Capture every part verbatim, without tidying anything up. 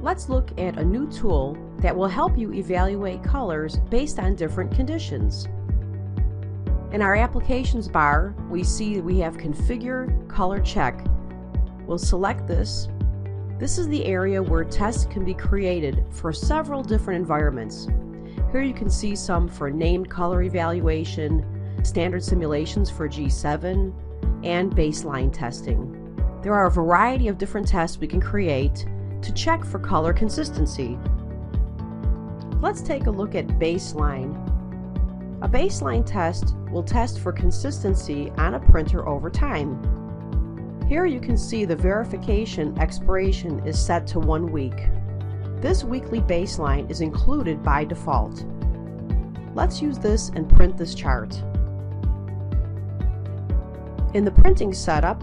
Let's look at a new tool that will help you evaluate colors based on different conditions. In our applications bar, we see we have Configure Color Check. We'll select this. This is the area where tests can be created for several different environments. Here you can see some for named color evaluation, standard simulations for G seven, and baseline testing. There are a variety of different tests we can create to check for color consistency. Let's take a look at baseline. A baseline test will test for consistency on a printer over time. Here you can see the verification expiration is set to one week. This weekly baseline is included by default. Let's use this and print this chart. In the printing setup,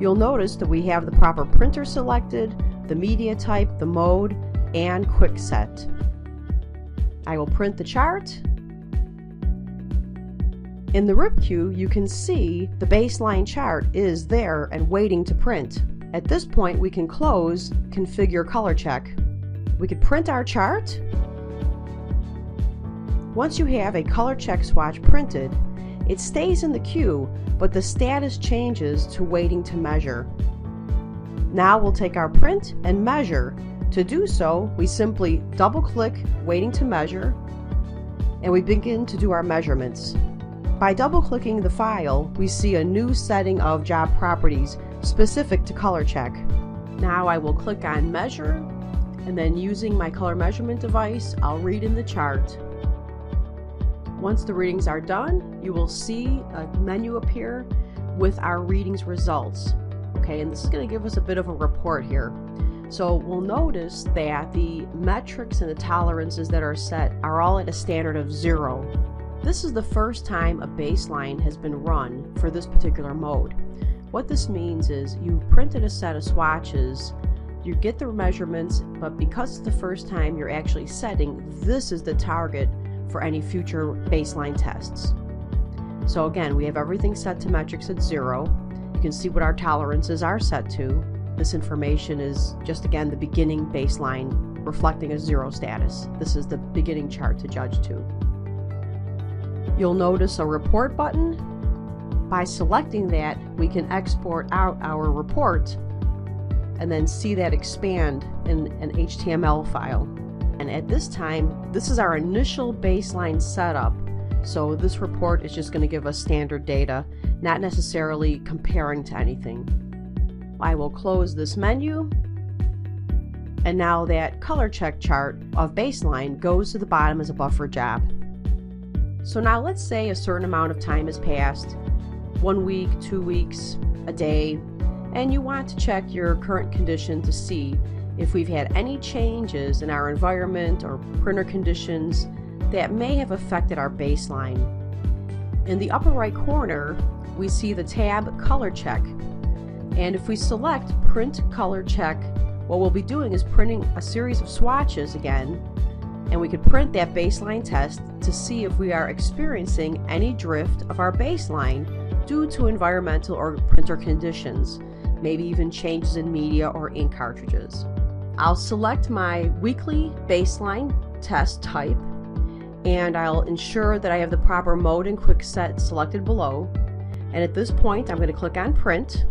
you'll notice that we have the proper printer selected, the media type, the mode, and quick set. I will print the chart. In the R I P queue, you can see the baseline chart is there and waiting to print. At this point, we can close Configure Color Check. We could print our chart. Once you have a color check swatch printed, it stays in the queue, but the status changes to waiting to measure. Now we'll take our print and measure. To do so, we simply double-click waiting to measure, and we begin to do our measurements. By double-clicking the file, we see a new setting of job properties specific to color check. Now I will click on measure, and then using my color measurement device, I'll read in the chart. Once the readings are done, you will see a menu appear with our readings results. Okay, and this is going to give us a bit of a report here. So we'll notice that the metrics and the tolerances that are set are all at a standard of zero. This is the first time a baseline has been run for this particular mode. What this means is you've printed a set of swatches, you get the measurements, but because it's the first time you're actually setting, this is the target for any future baseline tests. So again, we have everything set to metrics at zero. You can see what our tolerances are set to. This information is just, again, the beginning baseline reflecting a zero status. This is the beginning chart to judge to. You'll notice a report button. By selecting that, we can export out our report and then see that expand in an H T M L file. And at this time, this is our initial baseline setup. So this report is just going to give us standard data, not necessarily comparing to anything. I will close this menu, and now that color check chart of baseline goes to the bottom as a buffer job. So now let's say a certain amount of time has passed, one week, two weeks, a day, and you want to check your current condition to see if we've had any changes in our environment or printer conditions that may have affected our baseline. In the upper right corner, we see the tab Color Check. And if we select Print Color Check, what we'll be doing is printing a series of swatches again, and we could print that baseline test to see if we are experiencing any drift of our baseline due to environmental or printer conditions, maybe even changes in media or ink cartridges. I'll select my weekly baseline test type, and I'll ensure that I have the proper mode and quick set selected below. And at this point, I'm going to click on print.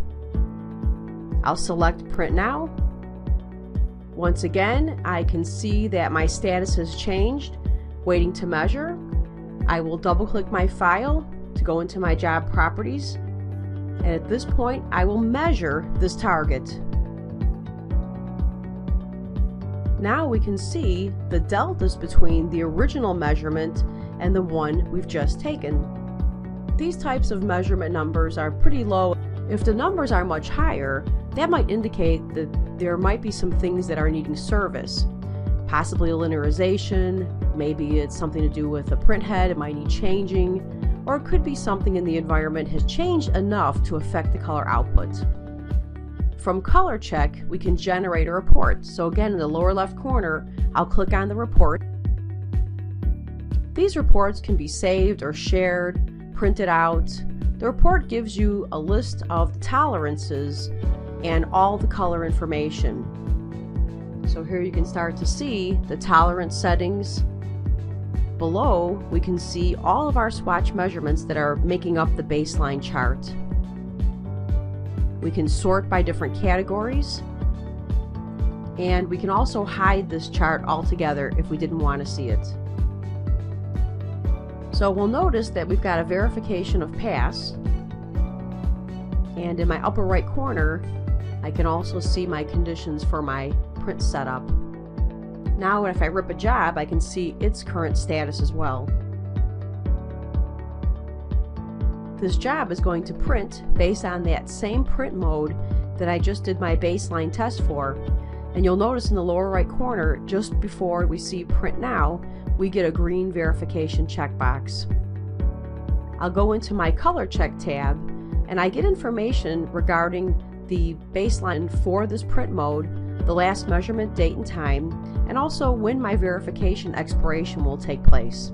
I'll select print now. Once again, I can see that my status has changed, waiting to measure. I will double click my file to go into my job properties. And at this point, I will measure this target. Now we can see the deltas between the original measurement and the one we've just taken. These types of measurement numbers are pretty low. If the numbers are much higher, that might indicate that there might be some things that are needing service, possibly a linearization, maybe it's something to do with the printhead, it might need changing, or it could be something in the environment has changed enough to affect the color output. From color check, we can generate a report. So again, in the lower left corner, I'll click on the report. These reports can be saved or shared, printed out. The report gives you a list of the tolerances and all the color information. So here you can start to see the tolerance settings. Below, we can see all of our swatch measurements that are making up the baseline chart. We can sort by different categories, and we can also hide this chart altogether if we didn't want to see it. So we'll notice that we've got a verification of pass, and in my upper right corner I can also see my conditions for my print setup. Now if I rip a job, I can see its current status as well. This job is going to print based on that same print mode that I just did my baseline test for. And you'll notice in the lower right corner, just before we see print now, we get a green verification checkbox. I'll go into my color check tab and I get information regarding the baseline for this print mode, the last measurement date and time, and also when my verification expiration will take place.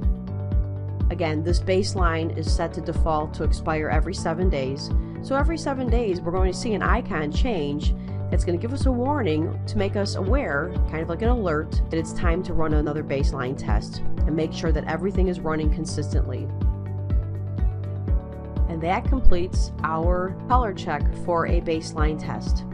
Again, this baseline is set to default to expire every seven days. So every seven days, we're going to see an icon change that's going to give us a warning to make us aware, kind of like an alert, that it's time to run another baseline test and make sure that everything is running consistently. And that completes our color check for a baseline test.